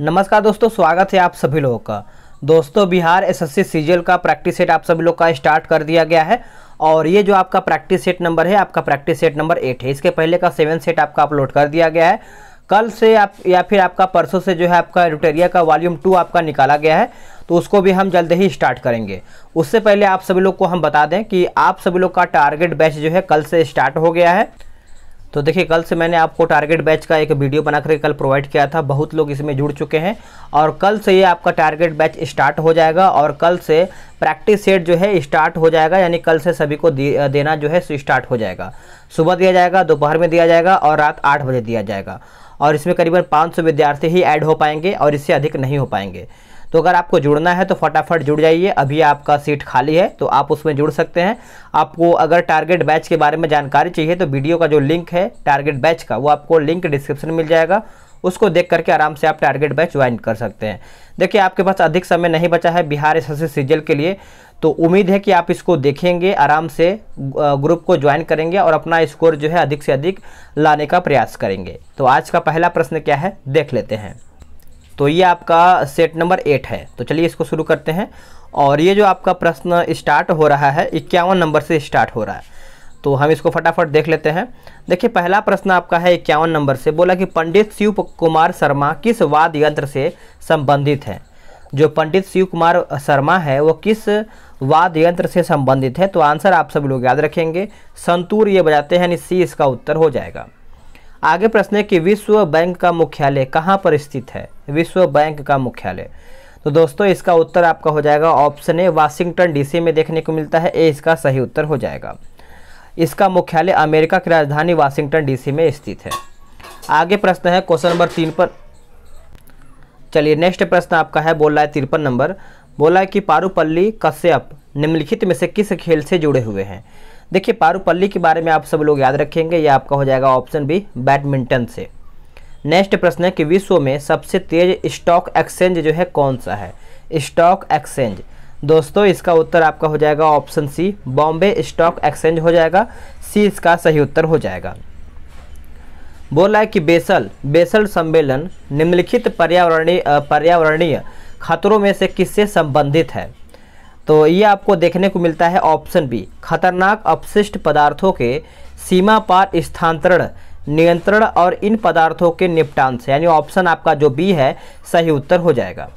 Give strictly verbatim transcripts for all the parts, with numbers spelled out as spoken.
नमस्कार दोस्तों, स्वागत है आप सभी लोगों का। दोस्तों, बिहार एसएससी सीजीएल का प्रैक्टिस सेट आप सभी लोग का स्टार्ट कर दिया गया है और ये जो आपका प्रैक्टिस सेट नंबर है, आपका प्रैक्टिस सेट नंबर एट है। इसके पहले का सेवन सेट आपका अपलोड कर दिया गया है। कल से आप या फिर आपका परसों से जो है आपका एडिटोरिया का वॉल्यूम टू आपका निकाला गया है, तो उसको भी हम जल्द ही स्टार्ट करेंगे। उससे पहले आप सभी लोग को हम बता दें कि आप सभी लोग का टारगेट बैच जो है कल से स्टार्ट हो गया है। तो देखिए, कल से मैंने आपको टारगेट बैच का एक वीडियो बनाकर कल प्रोवाइड किया था, बहुत लोग इसमें जुड़ चुके हैं और कल से ये आपका टारगेट बैच स्टार्ट हो जाएगा और कल से प्रैक्टिस सेट जो है स्टार्ट हो जाएगा। यानी कल से सभी को दे, देना जो है स्टार्ट हो जाएगा। सुबह दिया जाएगा, दोपहर में दिया जाएगा और रात आठ बजे दिया जाएगा और इसमें करीबन पाँच सौ विद्यार्थी ही ऐड हो पाएंगे और इससे अधिक नहीं हो पाएंगे। तो अगर आपको जुड़ना है तो फटाफट जुड़ जाइए। अभी आपका सीट खाली है तो आप उसमें जुड़ सकते हैं। आपको अगर टारगेट बैच के बारे में जानकारी चाहिए तो वीडियो का जो लिंक है टारगेट बैच का, वो आपको लिंक डिस्क्रिप्शन में मिल जाएगा। उसको देख करके आराम से आप टारगेट बैच ज्वाइन कर सकते हैं। देखिए, आपके पास अधिक समय नहीं बचा है बिहार एसएससी सीजीएल के लिए, तो उम्मीद है कि आप इसको देखेंगे, आराम से ग्रुप को ज्वाइन करेंगे और अपना स्कोर जो है अधिक से अधिक लाने का प्रयास करेंगे। तो आज का पहला प्रश्न क्या है देख लेते हैं। तो ये आपका सेट नंबर एट है, तो चलिए इसको शुरू करते हैं। और ये जो आपका प्रश्न स्टार्ट हो रहा है इक्यावन नंबर से स्टार्ट हो रहा है, तो हम इसको फटाफट देख लेते हैं। देखिए, पहला प्रश्न आपका है इक्यावन नंबर से, बोला कि पंडित शिव कुमार शर्मा किस वाद्य यंत्र से संबंधित है। जो पंडित शिव कुमार शर्मा है वो किस वाद्य यंत्र से संबंधित है। तो आंसर आप सभी लोग याद रखेंगे, संतूर ये बजाते हैं, यानी सी इसका उत्तर हो जाएगा। आगे प्रश्न है कि विश्व बैंक का मुख्यालय कहाँ पर स्थित है। विश्व बैंक का मुख्यालय, तो दोस्तों इसका उत्तर आपका हो जाएगा ऑप्शन ए, वाशिंगटन डीसी में देखने को मिलता है। ए इसका सही उत्तर हो जाएगा। इसका मुख्यालय अमेरिका की राजधानी वाशिंगटन डीसी में स्थित है। आगे प्रश्न है क्वेश्चन नंबर तीन पर, चलिए नेक्स्ट प्रश्न आपका है, बोला है तिरपन नंबर, बोला है कि पारुपल्ली कश्यप निम्नलिखित में से किस खेल से जुड़े हुए हैं। देखिए, पारुपल्ली के बारे में आप सब लोग याद रखेंगे, यह आपका हो जाएगा ऑप्शन बी, बैडमिंटन से। नेक्स्ट प्रश्न है कि विश्व में सबसे तेज स्टॉक एक्सचेंज जो है कौन सा है। स्टॉक एक्सचेंज, दोस्तों इसका उत्तर आपका हो जाएगा option C, Bombay stock exchange हो जाएगा। सी इसका सही उत्तर हो जाएगा। बोला है कि बेसल बेसल सम्मेलन निम्नलिखित पर्यावरणीय पर्यावरणीय खतरों में से किससे संबंधित है। तो ये आपको देखने को मिलता है ऑप्शन बी, खतरनाक अपशिष्ट पदार्थों के सीमा पार स्थानांतरण, नियंत्रण और इन पदार्थों के निपटान से। यानी ऑप्शन आपका जो बी है सही उत्तर हो जाएगा।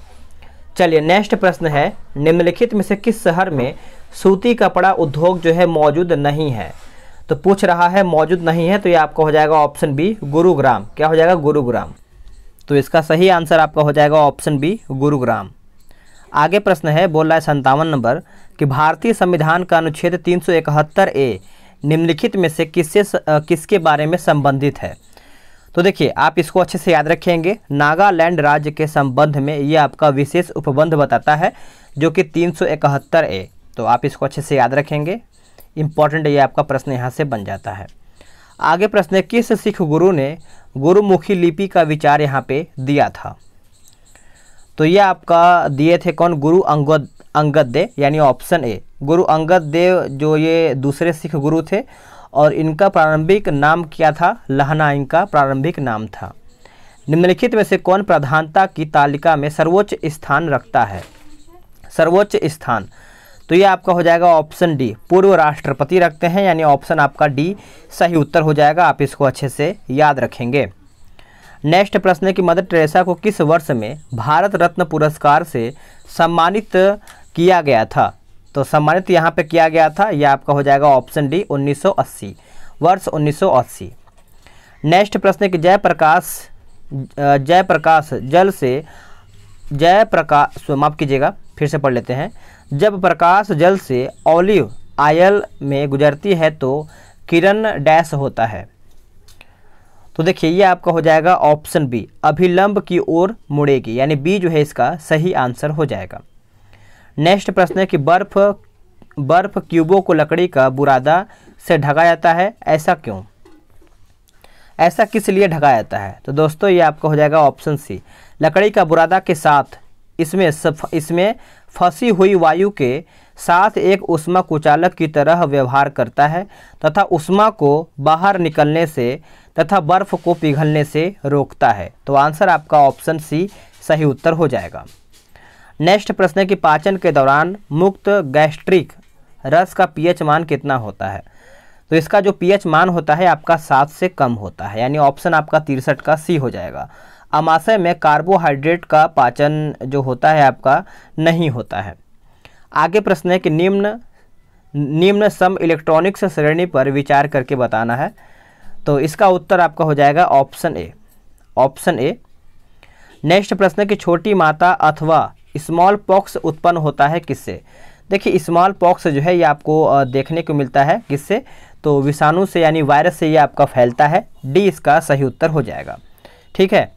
चलिए नेक्स्ट प्रश्न है, निम्नलिखित में से किस शहर में सूती कपड़ा उद्योग जो है मौजूद नहीं है। तो पूछ रहा है मौजूद नहीं है, तो ये आपका हो जाएगा ऑप्शन बी, गुरुग्राम। क्या हो जाएगा, गुरुग्राम। तो इसका सही आंसर आपका हो जाएगा ऑप्शन बी, गुरुग्राम। आगे प्रश्न है, बोला है संतावन नंबर कि भारतीय संविधान का अनुच्छेद तीन सौ इकहत्तर ए निम्नलिखित में से किससे किसके बारे में संबंधित है। तो देखिए, आप इसको अच्छे से याद रखेंगे, नागालैंड राज्य के संबंध में ये आपका विशेष उपबंध बताता है जो कि तीन सौ इकहत्तर ए। तो आप इसको अच्छे से याद रखेंगे, इम्पॉर्टेंट ये आपका प्रश्न यहाँ से बन जाता है। आगे प्रश्न है, किस सिख गुरु ने गुरुमुखी लिपि का विचार यहाँ पे दिया था। तो ये आपका दिए थे कौन, गुरु अंगद अंगद देव, यानी ऑप्शन ए, गुरु अंगद देव, जो ये दूसरे सिख गुरु थे और इनका प्रारंभिक नाम क्या था, लहना इनका प्रारंभिक नाम था। निम्नलिखित में से कौन प्रधानता की तालिका में सर्वोच्च स्थान रखता है। सर्वोच्च स्थान, तो ये आपका हो जाएगा ऑप्शन डी, पूर्व राष्ट्रपति रखते हैं, यानी ऑप्शन आपका डी सही उत्तर हो जाएगा। आप इसको अच्छे से याद रखेंगे। नेक्स्ट प्रश्न है कि मदर टेरेसा को किस वर्ष में भारत रत्न पुरस्कार से सम्मानित किया गया था। तो सम्मानित यहाँ पे किया गया था, यह आपका हो जाएगा ऑप्शन डी, उन्नीस सौ अस्सी, वर्ष उन्नीस सौ अस्सी। नेक्स्ट प्रश्न है कि जयप्रकाश जयप्रकाश जल से जयप्रकाश माफ कीजिएगा फिर से पढ़ लेते हैं, जब प्रकाश जल से ऑलिव आयल में गुजरती है तो किरण डैश होता है। तो देखिए, ये आपका हो जाएगा ऑप्शन बी, अभिलंब की ओर मुड़ेगी, यानी बी जो है इसका सही आंसर हो जाएगा। नेक्स्ट प्रश्न है कि बर्फ बर्फ क्यूबों को लकड़ी का बुरादा से ढका जाता है, ऐसा क्यों, ऐसा किस लिए ढका जाता है। तो दोस्तों ये आपका हो जाएगा ऑप्शन सी, लकड़ी का बुरादा के साथ इसमें इसमें फंसी हुई वायु के साथ एक ऊष्मा कुचालक की तरह व्यवहार करता है तथा ऊष्मा को बाहर निकलने से तथा बर्फ को पिघलने से रोकता है। तो आंसर आपका ऑप्शन सी सही उत्तर हो जाएगा। नेक्स्ट प्रश्न है कि पाचन के दौरान मुक्त गैस्ट्रिक रस का पीएच मान कितना होता है, तो इसका जो पीएच मान होता है आपका सात से कम होता है, यानी ऑप्शन आपका तिरसठ का सी हो जाएगा। आमाशय में कार्बोहाइड्रेट का पाचन जो होता है आपका नहीं होता है। आगे प्रश्न है कि निम्न निम्न सम इलेक्ट्रॉनिक्स श्रेणी पर विचार करके बताना है, तो इसका उत्तर आपका हो जाएगा option A, option A. Next प्रश्न है कि छोटी माता अथवा स्मॉल पॉक्स उत्पन्न होता है किससे। देखिए स्मॉल पॉक्स जो है ये आपको देखने को मिलता है किससे, तो विषाणु से यानी वायरस से ये आपका फैलता है, डी इसका सही उत्तर हो जाएगा। ठीक है,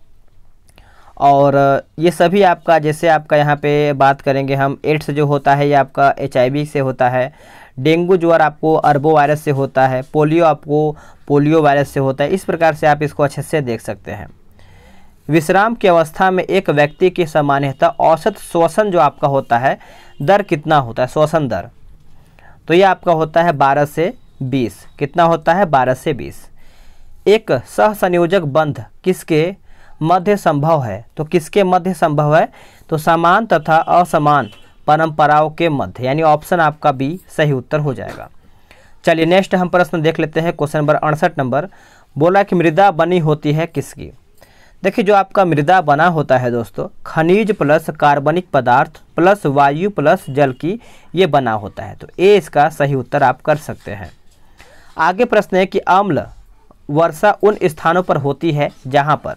और ये सभी आपका जैसे आपका यहाँ पे बात करेंगे हम, एड्स जो होता है ये आपका एचआईवी से होता है, डेंगू ज्वर आपको अर्बो वायरस से होता है, पोलियो आपको पोलियो वायरस से होता है। इस प्रकार से आप इसको अच्छे से देख सकते हैं। विश्राम की अवस्था में एक व्यक्ति की सामान्यतः औसत श्वसन जो आपका होता है दर कितना होता है, श्वसन दर, तो ये आपका होता है बारह से बीस। कितना होता है, बारह से बीस। एक सहसंयोजक बंध किसके मध्य संभव है, तो किसके मध्य संभव है, तो समान तथा असमान परंपराओं के मध्य, यानी ऑप्शन आपका बी सही उत्तर हो जाएगा। चलिए नेक्स्ट हम प्रश्न देख लेते हैं, क्वेश्चन नंबर अड़सठ नंबर बोला कि मृदा बनी होती है किसकी। देखिए जो आपका मृदा बना होता है दोस्तों, खनिज प्लस कार्बनिक पदार्थ प्लस वायु प्लस जल की ये बना होता है, तो ए इसका सही उत्तर आप कर सकते हैं। आगे प्रश्न है कि अम्ल वर्षा उन स्थानों पर होती है जहां पर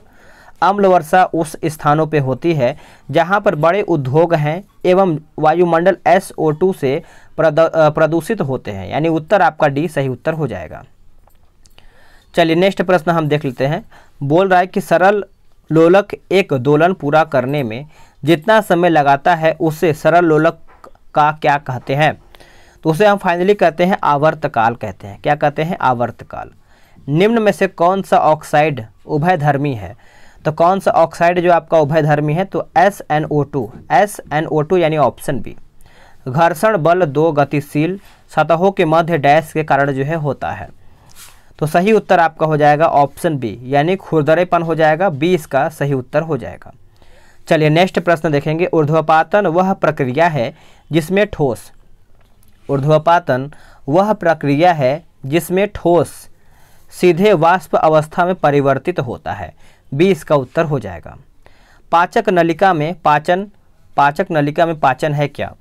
अम्ल वर्षा उस स्थानों पर होती है जहां पर बड़े उद्योग हैं एवं वायुमंडल एस ओ टू से प्रदूषित होते हैं, यानी उत्तर आपका डी सही उत्तर हो जाएगा। चलिए नेक्स्ट प्रश्न हम देख लेते हैं। बोल रहा है कि सरल लोलक एक दोलन पूरा करने में जितना समय लगाता है उसे सरल लोलक का क्या कहते हैं, तो उसे हम फाइनली कहते हैं आवर्तकाल कहते हैं। क्या कहते हैं, आवर्तकाल। निम्न में से कौन सा ऑक्साइड उभयधर्मी है, तो कौन सा ऑक्साइड जो आपका उभयधर्मी है, तो S N O two, S N O two यानी ऑप्शन बी। घर्षण बल दो गतिशील सतहों के मध्य डैश के कारण जो है होता है, तो सही उत्तर आपका हो जाएगा ऑप्शन बी, यानी खुरदरेपन हो जाएगा, बी इसका सही उत्तर हो जाएगा। चलिए नेक्स्ट प्रश्न देखेंगे। ऊर्ध्वपातन वह प्रक्रिया है जिसमें ठोस ऊर्ध्वपातन वह प्रक्रिया है जिसमें ठोस सीधे वाष्प अवस्था में परिवर्तित होता है, बी इसका उत्तर हो जाएगा। पाचक नलिका में पाचन पाचक नलिका में पाचन है क्या,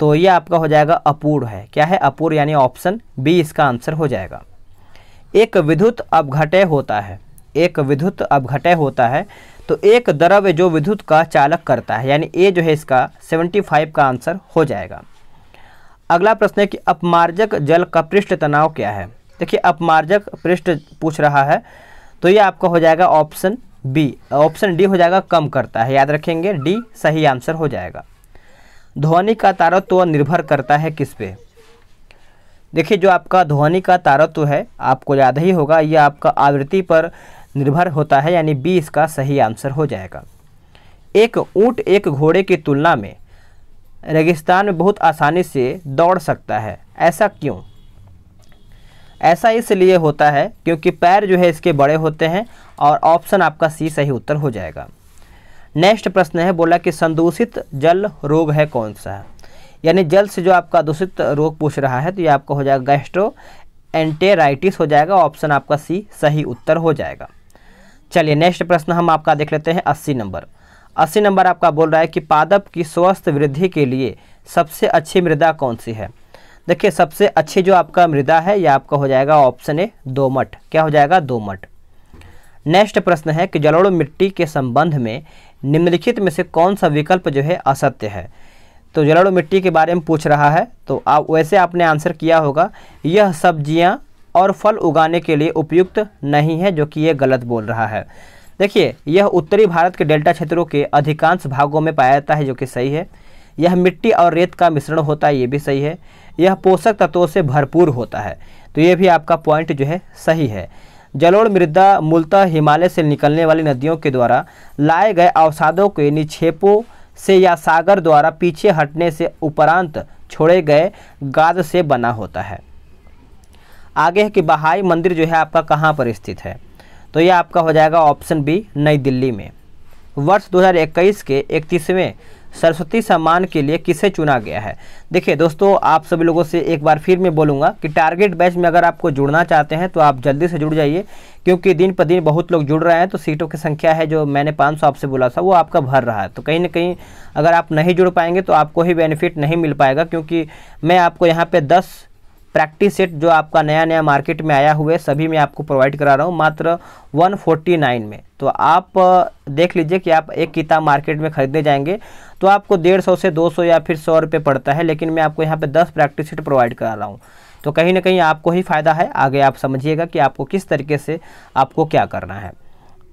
तो यह आपका हो जाएगा अपूर्ण है। क्या है, अपूर्ण, यानी ऑप्शन बी इसका आंसर हो जाएगा। एक विद्युत अपघटय होता है एक विद्युत अपघटय होता है तो एक द्रव्य जो विद्युत का चालक करता है, यानी ए जो है इसका पचहत्तर का आंसर हो जाएगा। अगला प्रश्न है कि अपमार्जक जल का पृष्ठ तनाव क्या है। देखिए अपमार्जक पृष्ठ पूछ रहा है, तो ये आपका हो जाएगा ऑप्शन बी ऑप्शन डी हो जाएगा, कम करता है। याद रखेंगे, डी सही आंसर हो जाएगा। ध्वनि का तारत्व निर्भर करता है किस पे। देखिए जो आपका ध्वनि का तारत्व है आपको याद ही होगा, यह आपका आवृत्ति पर निर्भर होता है, यानी बी इसका सही आंसर हो जाएगा। एक ऊँट एक घोड़े की तुलना में रेगिस्तान में बहुत आसानी से दौड़ सकता है, ऐसा क्यों। ऐसा इसलिए होता है क्योंकि पैर जो है इसके बड़े होते हैं, और ऑप्शन आपका सी सही उत्तर हो जाएगा। नेक्स्ट प्रश्न है, बोला कि संदूषित जल रोग है कौन सा है, यानी जल से जो आपका दूषित रोग पूछ रहा है, तो ये आपका हो जाएगा गैस्ट्रो एंटेराइटिस हो जाएगा, ऑप्शन आपका सी सही उत्तर हो जाएगा। चलिए नेक्स्ट प्रश्न हम आपका देख लेते हैं अस्सी नंबर। अस्सी नंबर आपका बोल रहा है कि पादप की स्वस्थ वृद्धि के लिए सबसे अच्छी मृदा कौन सी है। देखिए सबसे अच्छी जो आपका मृदा है यह आपका हो जाएगा ऑप्शन ए दोमट। क्या हो जाएगा, दोमट। नेक्स्ट प्रश्न है कि जलोढ़ मिट्टी के संबंध में निम्नलिखित में से कौन सा विकल्प जो है असत्य है, तो जलोढ़ मिट्टी के बारे में पूछ रहा है, तो आप वैसे आपने आंसर किया होगा, यह सब्जियां और फल उगाने के लिए उपयुक्त नहीं है, जो कि ये गलत बोल रहा है। देखिए यह उत्तरी भारत के डेल्टा क्षेत्रों के अधिकांश भागों में पाया जाता है, जो कि सही है। यह मिट्टी और रेत का मिश्रण होता है, ये भी सही है। यह पोषक तत्वों से भरपूर होता है, तो ये भी आपका पॉइंट जो है सही है। जलोढ़ मृदा मूलतः हिमालय से निकलने वाली नदियों के द्वारा लाए गए अवसादों के निक्षेपों से या सागर द्वारा पीछे हटने से उपरांत छोड़े गए गाद से बना होता है। आगे है कि बहाई मंदिर जो है आपका कहाँ पर स्थित है, तो यह आपका हो जाएगा ऑप्शन बी नई दिल्ली में। वर्ष दो हज़ार इक्कीस के इकतीसवें सरस्वती सम्मान के लिए किसे चुना गया है। देखिए दोस्तों, आप सभी लोगों से एक बार फिर मैं बोलूँगा कि टारगेट बैच में अगर आपको जुड़ना चाहते हैं तो आप जल्दी से जुड़ जाइए, क्योंकि दिन पर दिन बहुत लोग जुड़ रहे हैं। तो सीटों की संख्या है जो मैंने पाँच सौ आपसे बोला था वो आपका भर रहा है। तो कहीं ना कहीं अगर आप नहीं जुड़ पाएंगे तो आपको ही बेनिफिट नहीं मिल पाएगा, क्योंकि मैं आपको यहाँ पर दस प्रैक्टिस सेट जो आपका नया नया मार्केट में आया हुआ है सभी मैं आपको प्रोवाइड करा रहा हूँ मात्र एक सौ उनचास में। तो आप देख लीजिए कि आप एक किताब मार्केट में खरीदने जाएंगे तो आपको डेढ़ सौ से दो सौ या फिर सौ रुपये पड़ता है, लेकिन मैं आपको यहाँ पे दस प्रैक्टिस सेट प्रोवाइड करा रहा हूँ। तो कहीं ना कहीं आपको ही फ़ायदा है। आगे आप समझिएगा कि आपको किस तरीके से आपको क्या करना है।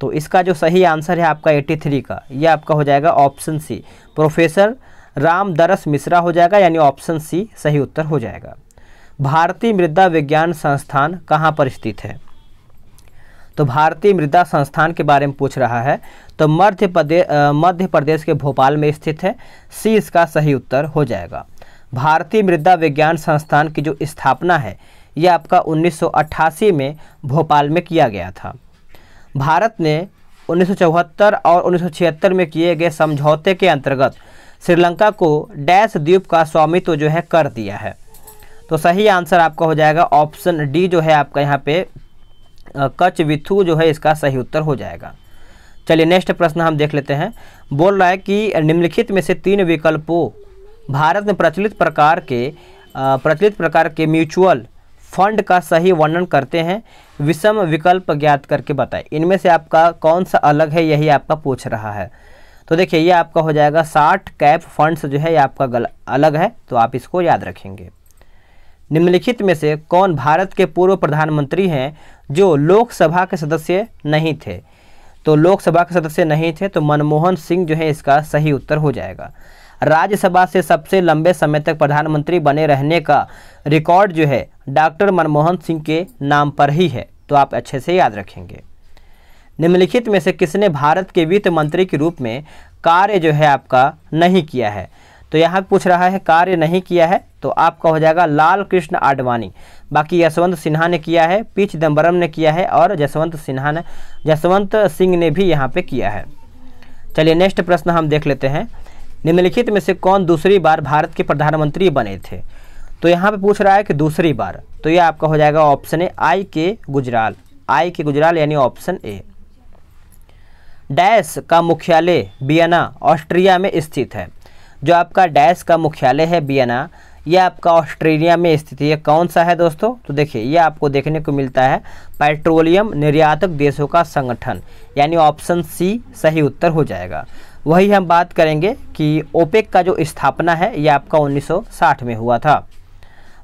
तो इसका जो सही आंसर है आपका एट्टी थ्री का, यह आपका हो जाएगा option C, professor Ramdarsh Mishra हो जाएगा, यानी ऑप्शन सी सही उत्तर हो जाएगा। भारतीय मृदा विज्ञान संस्थान कहाँ पर स्थित है? तो भारतीय मृदा संस्थान के बारे में पूछ रहा है, तो मध्य प्रदेश मध्य प्रदेश के भोपाल में स्थित है, सी इसका सही उत्तर हो जाएगा। भारतीय मृदा विज्ञान संस्थान की जो स्थापना है यह आपका उन्नीस सौ अट्ठासी में भोपाल में किया गया था। भारत ने उन्नीस सौ चौहत्तर और उन्नीस सौ छिहत्तर में किए गए समझौते के अंतर्गत श्रीलंका को डैश द्वीप का स्वामित्व जो है कर दिया है। तो सही आंसर आपका हो जाएगा ऑप्शन डी जो है आपका यहाँ पे कच्छ विथू जो है इसका सही उत्तर हो जाएगा। चलिए नेक्स्ट प्रश्न हम देख लेते हैं। बोल रहा है कि निम्नलिखित में से तीन विकल्पों भारत में प्रचलित प्रकार के प्रचलित प्रकार के म्यूचुअल फंड का सही वर्णन करते हैं, विषम विकल्प ज्ञात करके बताएं, इनमें से आपका कौन सा अलग है यही आपका पूछ रहा है। तो देखिए ये आपका हो जाएगा साठ कैप फंड्स जो है ये आपका गल अलग है, तो आप इसको याद रखेंगे। निम्नलिखित में से कौन भारत के पूर्व प्रधानमंत्री हैं जो लोकसभा के सदस्य नहीं थे? तो लोकसभा के सदस्य नहीं थे तो मनमोहन सिंह जो है इसका सही उत्तर हो जाएगा। राज्यसभा से सबसे लंबे समय तक प्रधानमंत्री बने रहने का रिकॉर्ड जो है डॉक्टर मनमोहन सिंह के नाम पर ही है, तो आप अच्छे से याद रखेंगे। निम्नलिखित में से किसने भारत के वित्त मंत्री के रूप में कार्य जो है आपका नहीं किया है? तो यहाँ पूछ रहा है कार्य नहीं किया है, तो आपका हो जाएगा लाल कृष्ण आडवाणी, बाकी यशवंत सिन्हा ने किया है, पी चिदम्बरम ने किया है और जसवंत सिन्हा ने जसवंत सिंह ने भी यहाँ पे किया है। चलिए नेक्स्ट प्रश्न हम देख लेते हैं। निम्नलिखित में से कौन दूसरी बार भारत के प्रधानमंत्री बने थे? तो यहाँ पे पूछ रहा है कि दूसरी बार, तो यह आपका हो जाएगा ऑप्शन ए आई के गुजराल, आई के गुजराल यानी ऑप्शन ए। डैश का मुख्यालय वियना ऑस्ट्रिया में स्थित है, जो आपका डैश का मुख्यालय है वियना यह आपका ऑस्ट्रेलिया में स्थित है, कौन सा है दोस्तों? तो देखिए यह आपको देखने को मिलता है पेट्रोलियम निर्यातक देशों का संगठन, यानी ऑप्शन सी सही उत्तर हो जाएगा। वही हम बात करेंगे कि ओपेक का जो स्थापना है यह आपका उन्नीस सौ साठ में हुआ था।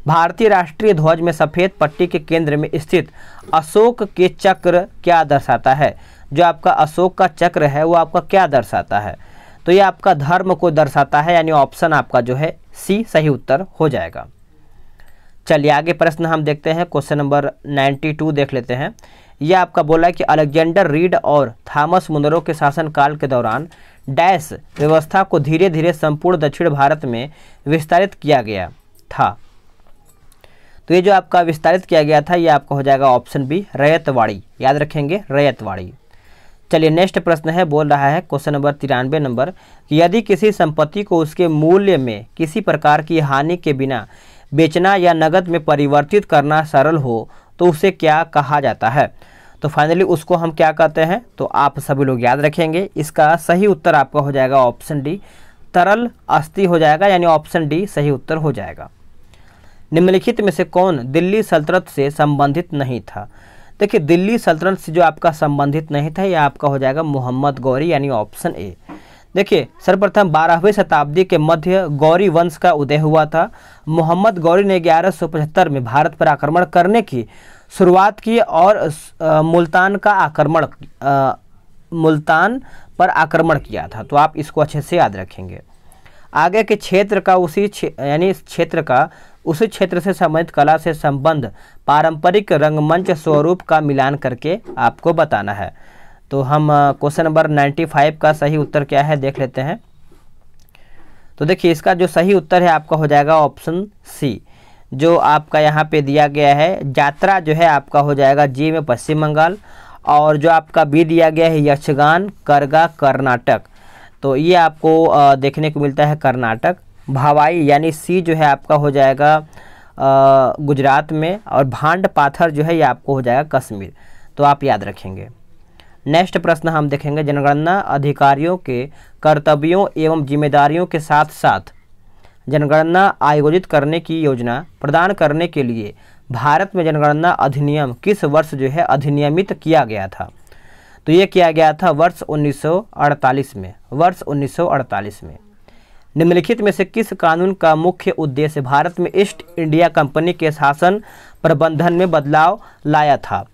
भारतीय राष्ट्रीय ध्वज में सफ़ेद पट्टी के केंद्र में स्थित अशोक के चक्र क्या दर्शाता है? जो आपका अशोक का चक्र है वो आपका क्या दर्शाता है? तो यह आपका धर्म को दर्शाता है, यानी ऑप्शन आपका जो है सी सही उत्तर हो जाएगा। चलिए आगे प्रश्न हम देखते हैं, क्वेश्चन नंबर बानवे देख लेते हैं। यह आपका बोला है कि अलेक्जेंडर रीड और थॉमस मुनरो के शासनकाल के दौरान डैश व्यवस्था को धीरे धीरे संपूर्ण दक्षिण भारत में विस्तारित किया गया था। तो ये जो आपका विस्तारित किया गया था ये आपका हो जाएगा ऑप्शन बी रैयतवाड़ी, याद रखेंगे रैयतवाड़ी। चलिए नेक्स्ट प्रश्न है, बोल रहा है क्वेश्चन नंबर तिरानवे नंबर कि यदि किसी संपत्ति को उसके मूल्य में किसी प्रकार की हानि के बिना बेचना या नगद में परिवर्तित करना सरल हो तो उसे क्या कहा जाता है? तो फाइनली उसको हम क्या कहते हैं? तो आप सभी लोग याद रखेंगे, इसका सही उत्तर आपका हो जाएगा ऑप्शन डी तरल अस्थि हो जाएगा, यानी ऑप्शन डी सही उत्तर हो जाएगा। निम्नलिखित में से कौन दिल्ली सल्तनत से संबंधित नहीं था? देखिए दिल्ली सल्तनत से जो आपका संबंधित नहीं था यह आपका हो जाएगा मोहम्मद गौरी, यानी ऑप्शन ए। देखिए सर्वप्रथम बारहवीं शताब्दी के मध्य गौरी वंश का उदय हुआ था। मोहम्मद गौरी ने ग्यारह सौ पचहत्तर में भारत पर आक्रमण करने की शुरुआत की और आ, मुल्तान का आक्रमण आ, मुल्तान पर आक्रमण किया था, तो आप इसको अच्छे से याद रखेंगे। आगे के क्षेत्र का उसी यानी क्षेत्र का उसी क्षेत्र से संबंधित कला से संबंध पारंपरिक रंगमंच स्वरूप का मिलान करके आपको बताना है। तो हम क्वेश्चन नंबर पचानवे का सही उत्तर क्या है देख लेते हैं। तो देखिए इसका जो सही उत्तर है आपका हो जाएगा ऑप्शन सी, जो आपका यहाँ पे दिया गया है यात्रा जो है आपका हो जाएगा जी में पश्चिम बंगाल और जो आपका बी दिया गया है यक्षगान करगा कर्नाटक, तो ये आपको देखने को मिलता है कर्नाटक। भावाई यानी सी जो है आपका हो जाएगा गुजरात में, और भांड पाथर जो है ये आपको हो जाएगा कश्मीर, तो आप याद रखेंगे। नेक्स्ट प्रश्न हम देखेंगे, जनगणना अधिकारियों के कर्तव्यों एवं जिम्मेदारियों के साथ साथ जनगणना आयोजित करने की योजना प्रदान करने के लिए भारत में जनगणना अधिनियम किस वर्ष जो है अधिनियमित किया गया था? तो ये किया गया था वर्ष उन्नीस सौ अड़तालीस में, वर्ष उन्नीस सौ अड़तालीस में। निम्नलिखित में से किस कानून का मुख्य उद्देश्य भारत में ईस्ट इंडिया कंपनी के शासन प्रबंधन में बदलाव लाया था?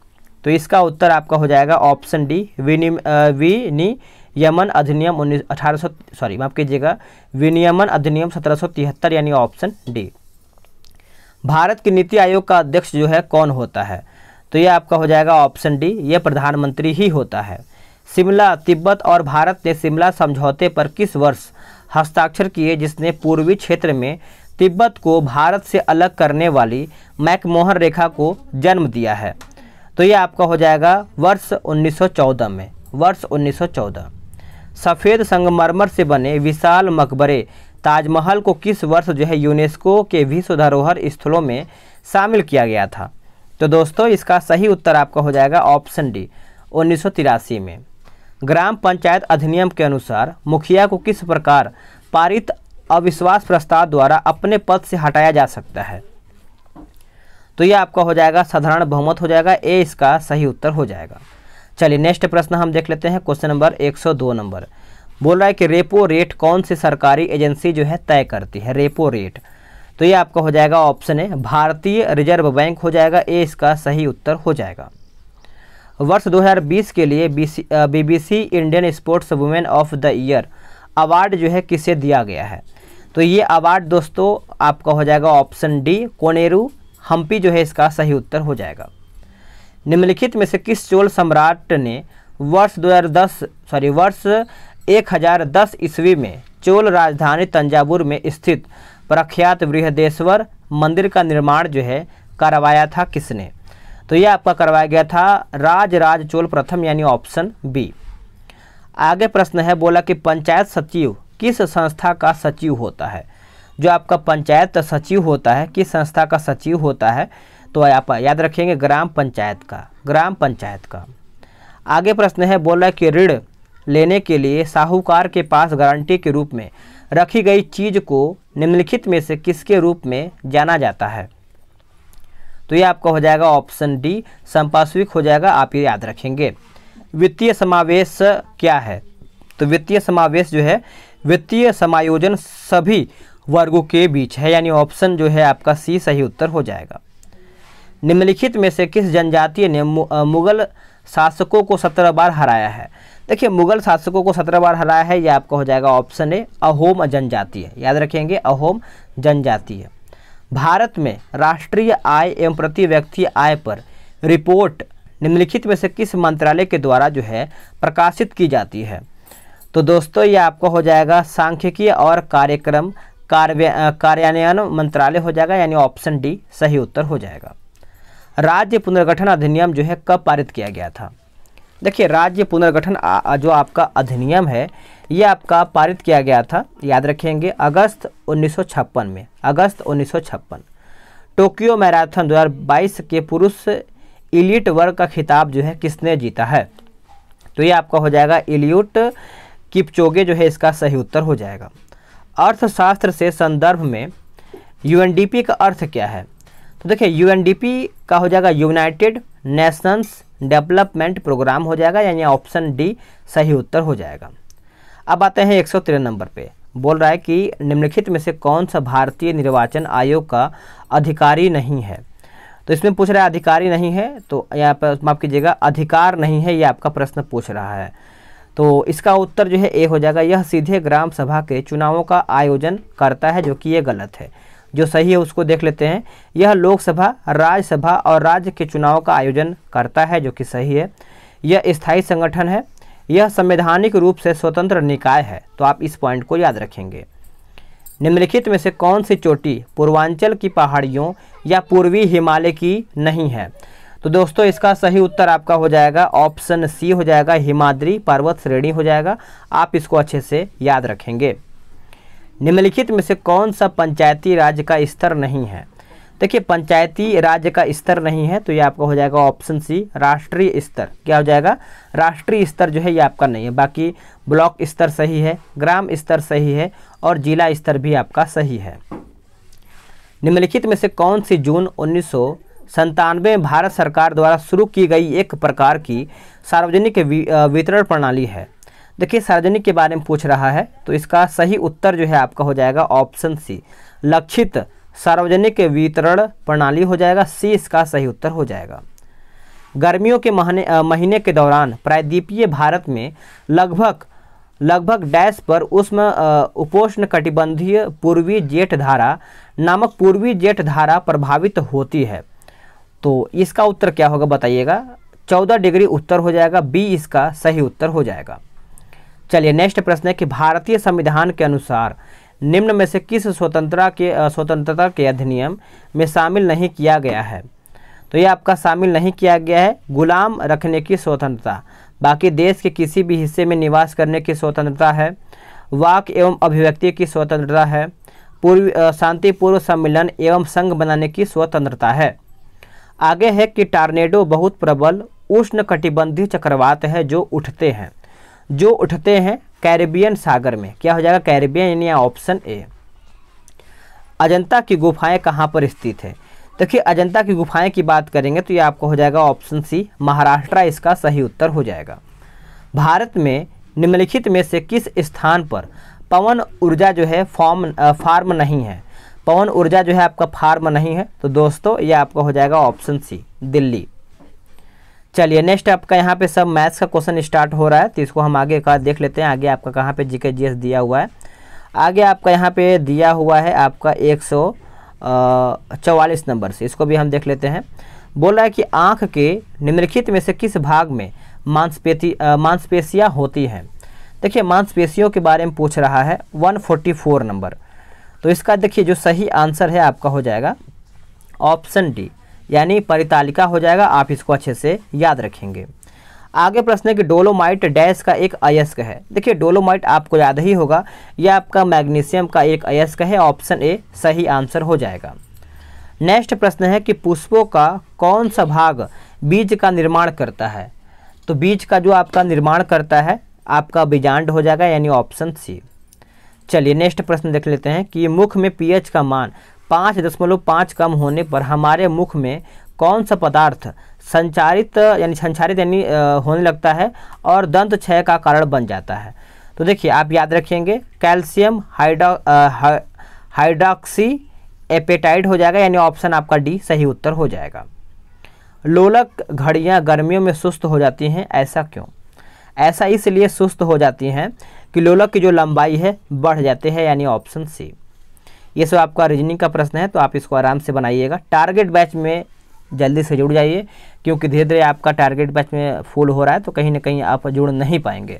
तो इसका उत्तर आपका हो जाएगा ऑप्शन डी, विनियमन अधिनियम उन्नीस अठारह सौ सॉरी माफ कीजिएगा विनियमन अधिनियम सत्रह सौ तिहत्तर, यानी ऑप्शन डी। भारत के नीति आयोग का अध्यक्ष जो है कौन होता है? तो यह आपका हो जाएगा ऑप्शन डी, ये प्रधानमंत्री ही होता है। शिमला, तिब्बत और भारत ने शिमला समझौते पर किस वर्ष हस्ताक्षर किए, जिसने पूर्वी क्षेत्र में तिब्बत को भारत से अलग करने वाली मैकमोहन रेखा को जन्म दिया है? तो ये आपका हो जाएगा वर्ष उन्नीस सौ चौदह में, वर्ष उन्नीस सौ चौदह। सफ़ेद संगमरमर से बने विशाल मकबरे ताजमहल को किस वर्ष जो है यूनेस्को के विश्व धरोहर स्थलों में शामिल किया गया था? तो दोस्तों इसका सही उत्तर आपका हो जाएगा ऑप्शन डी, उन्नीस सौ तिरासी में। ग्राम पंचायत अधिनियम के अनुसार मुखिया को किस प्रकार पारित अविश्वास प्रस्ताव द्वारा अपने पद से हटाया जा सकता है? तो यह आपका हो जाएगा साधारण बहुमत हो जाएगा, ए इसका सही उत्तर हो जाएगा। चलिए नेक्स्ट प्रश्न हम देख लेते हैं, क्वेश्चन नंबर एक सौ दो नंबर बोल रहा है कि रेपो रेट कौन सी सरकारी एजेंसी जो है तय करती है, रेपो रेट? तो ये आपका हो जाएगा ऑप्शन ए, भारतीय रिजर्व बैंक हो जाएगा, ए इसका सही उत्तर हो जाएगा। वर्ष दो हज़ार बीस के लिए BBC Indian sports women of the year award जो है किसे दिया गया है? तो ये अवार्ड दोस्तों आपका हो जाएगा ऑप्शन डी, कोनेरू हम्पी जो है इसका सही उत्तर हो जाएगा। निम्नलिखित में से किस चोल सम्राट ने वर्ष दो हज़ार दस सॉरी वर्ष एक हज़ार दस ईस्वी में चोल राजधानी तंजावुर में स्थित प्रख्यात बृहदेश्वर मंदिर का निर्माण जो है करवाया था, किसने? तो यह आपका करवाया गया था राज राज चोल प्रथम, यानी ऑप्शन बी। आगे प्रश्न है, बोला कि पंचायत सचिव किस संस्था का सचिव होता है? जो आपका पंचायत सचिव होता है किस संस्था का सचिव होता है? तो आप याद रखेंगे ग्राम पंचायत का, ग्राम पंचायत का। आगे प्रश्न है, बोला कि ऋण लेने के लिए साहूकार के पास गारंटी के रूप में रखी गई चीज़ को निम्नलिखित में से किसके रूप में जाना जाता है? तो ये आपका हो जाएगा ऑप्शन डी, संपार्श्विक हो जाएगा, आप ये याद रखेंगे। वित्तीय समावेश क्या है? तो वित्तीय समावेश जो है वित्तीय समायोजन सभी वर्गों के बीच है, यानी ऑप्शन जो है आपका सी सही उत्तर हो जाएगा। निम्नलिखित में से किस जनजातीय ने मुगल शासकों को सत्रह बार हराया है? देखिए मुगल शासकों को सत्रह बार हराया है, यह आपका हो जाएगा ऑप्शन ए, अहोम जनजातीय, याद रखेंगे अहोम जनजातीय। भारत में राष्ट्रीय आय एवं प्रति व्यक्ति आय पर रिपोर्ट निम्नलिखित में से किस मंत्रालय के द्वारा जो है प्रकाशित की जाती है? तो दोस्तों ये आपका हो जाएगा सांख्यिकी और कार्यक्रम कार्य कार्यान्वयन मंत्रालय हो जाएगा, यानी ऑप्शन डी सही उत्तर हो जाएगा। राज्य पुनर्गठन अधिनियम जो है कब पारित किया गया था? देखिए राज्य पुनर्गठन जो आपका अधिनियम है ये आपका पारित किया गया था, याद रखेंगे अगस्त उन्नीस सौ छप्पन में, अगस्त उन्नीस सौ छप्पन। टोक्यो मैराथन दो हज़ार बाईस के पुरुष एलिट वर्ग का खिताब जो है किसने जीता है? तो ये आपका हो जाएगा एलियोट किपचोगे जो है इसका सही उत्तर हो जाएगा। अर्थशास्त्र से संदर्भ में यूएनडीपी का अर्थ क्या है? तो देखिए यूएनडीपी का हो जाएगा यूनाइटेड नेशंस डेवलपमेंट प्रोग्राम हो जाएगा, यानी ऑप्शन डी सही उत्तर हो जाएगा। अब आते हैं एक सौ तेरह नंबर पे, बोल रहा है कि निम्नलिखित में से कौन सा भारतीय निर्वाचन आयोग का अधिकारी नहीं है? तो इसमें पूछ रहा है अधिकारी नहीं है, तो यहाँ पर माफ कीजिएगा अधिकार नहीं है, ये आपका प्रश्न पूछ रहा है। तो इसका उत्तर जो है ए हो जाएगा, यह सीधे ग्राम सभा के चुनावों का आयोजन करता है, जो कि ये गलत है। जो सही है उसको देख लेते हैं, यह लोकसभा, राज्यसभा और राज्य के चुनाव का आयोजन करता है, जो कि सही है। यह स्थायी संगठन है, यह संवैधानिक रूप से स्वतंत्र निकाय है, तो आप इस पॉइंट को याद रखेंगे। निम्नलिखित में से कौन सी चोटी पूर्वांचल की पहाड़ियों या पूर्वी हिमालय की नहीं है? तो दोस्तों इसका सही उत्तर आपका हो जाएगा ऑप्शन सी हो जाएगा, हिमाद्री पर्वत श्रेणी हो जाएगा। आप इसको अच्छे से याद रखेंगे। निम्नलिखित में से कौन सा पंचायती राज का स्तर नहीं है? देखिए पंचायती राज का स्तर नहीं है तो ये आपका हो जाएगा ऑप्शन सी राष्ट्रीय स्तर। क्या हो जाएगा? राष्ट्रीय स्तर जो है ये आपका नहीं है। बाकी ब्लॉक स्तर सही है, ग्राम स्तर सही है और जिला स्तर भी आपका सही है। निम्नलिखित में से कौन सी जून उन्नीस सौ संतानवे में भारत सरकार द्वारा शुरू की गई एक प्रकार की सार्वजनिक वितरण प्रणाली है? देखिए सार्वजनिक के बारे में पूछ रहा है तो इसका सही उत्तर जो है आपका हो जाएगा ऑप्शन सी लक्षित सार्वजनिक वितरण प्रणाली हो जाएगा। सी इसका सही उत्तर हो जाएगा। गर्मियों के महीने महीने के दौरान प्रायद्वीपीय भारत में लगभग लगभग डैश पर उष्म उपोष्ण कटिबंधीय पूर्वी जेठ धारा नामक पूर्वी जेठ धारा प्रभावित होती है तो इसका उत्तर क्या होगा बताइएगा? चौदह डिग्री उत्तर हो जाएगा। बी इसका सही उत्तर हो जाएगा। चलिए नेक्स्ट प्रश्न है कि भारतीय संविधान के अनुसार निम्न में से किस स्वतंत्रता के स्वतंत्रता के अधिनियम में शामिल नहीं किया गया है? तो यह आपका शामिल नहीं किया गया है गुलाम रखने की स्वतंत्रता, बाकी देश के किसी भी हिस्से में निवास करने की स्वतंत्रता है, वाक एवं अभिव्यक्ति की स्वतंत्रता है, पूर्व शांतिपूर्व सम्मेलन एवं संघ बनाने की स्वतंत्रता है। आगे है कि टॉर्नेडो बहुत प्रबल उष्णकटिबंधीय चक्रवात है जो उठते हैं जो उठते हैं कैरिबियन सागर में। क्या हो जाएगा? कैरिबियन यानी ऑप्शन ए। अजंता की गुफाएं कहाँ पर स्थित है? देखिए अजंता की गुफाएं की बात करेंगे तो ये आपको हो जाएगा ऑप्शन सी महाराष्ट्र। इसका सही उत्तर हो जाएगा। भारत में निम्नलिखित में से किस स्थान पर पवन ऊर्जा जो है फॉर्म फार्म नहीं है? पवन ऊर्जा जो है आपका फार्म नहीं है तो दोस्तों ये आपका हो जाएगा ऑप्शन सी दिल्ली। चलिए नेक्स्ट आपका यहाँ पे सब मैथ्स का क्वेश्चन स्टार्ट हो रहा है तो इसको हम आगे का देख लेते हैं। आगे आपका कहाँ पे जीके जीएस दिया हुआ है? आगे आपका यहाँ पे दिया हुआ है आपका एक सौ चौवालीस नंबर से। इसको भी हम देख लेते हैं। बोल रहा है कि आँख के निम्नलिखित में से किस भाग में मांसपेशी मांसपेशियाँ होती हैं? देखिए मांसपेशियों के बारे में पूछ रहा है वन फोर्टी फोर नंबर तो इसका देखिए जो सही आंसर है आपका हो जाएगा ऑप्शन डी यानी परितालिका हो जाएगा। आप इसको अच्छे से याद रखेंगे। आगे प्रश्न है कि डोलोमाइट डैश का एक अयस्क है। देखिए डोलोमाइट आपको याद ही होगा, यह आपका मैग्नीशियम का एक अयस्क है। ऑप्शन ए सही आंसर हो जाएगा। नेक्स्ट प्रश्न है कि पुष्पों का कौन सा भाग बीज का निर्माण करता है? तो बीज का जो आपका निर्माण करता है आपका बीजांड हो जाएगा यानी ऑप्शन सी। चलिए नेक्स्ट प्रश्न देख लेते हैं कि मुख में पीएच का मान पाँच दशमलव पाँच कम होने पर हमारे मुख में कौन सा पदार्थ संचारित यानी संचारित यानी होने लगता है और दंत क्षय का कारण बन जाता है? तो देखिए आप याद रखेंगे कैल्शियम हाइड्रोक्सी एपेटाइट हो जाएगा यानी ऑप्शन आपका डी सही उत्तर हो जाएगा। लोलक घड़ियाँ गर्मियों में सुस्त हो जाती हैं, ऐसा क्यों? ऐसा इसलिए सुस्त हो जाती हैं कि लोलक की जो लंबाई है बढ़ जाते हैं यानी ऑप्शन सी। ये सब आपका रीजनिंग का प्रश्न है तो आप इसको आराम से बनाइएगा। टारगेट बैच में जल्दी से जुड़ जाइए क्योंकि धीरे धीरे आपका टारगेट बैच में फुल हो रहा है तो कहीं ना कहीं आप जुड़ नहीं पाएंगे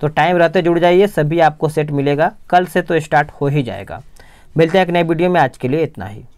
तो टाइम रहते जुड़ जाइए, सभी आपको सेट मिलेगा। कल से तो स्टार्ट हो ही जाएगा। मिलते हैं एक नए वीडियो में, आज के लिए इतना ही।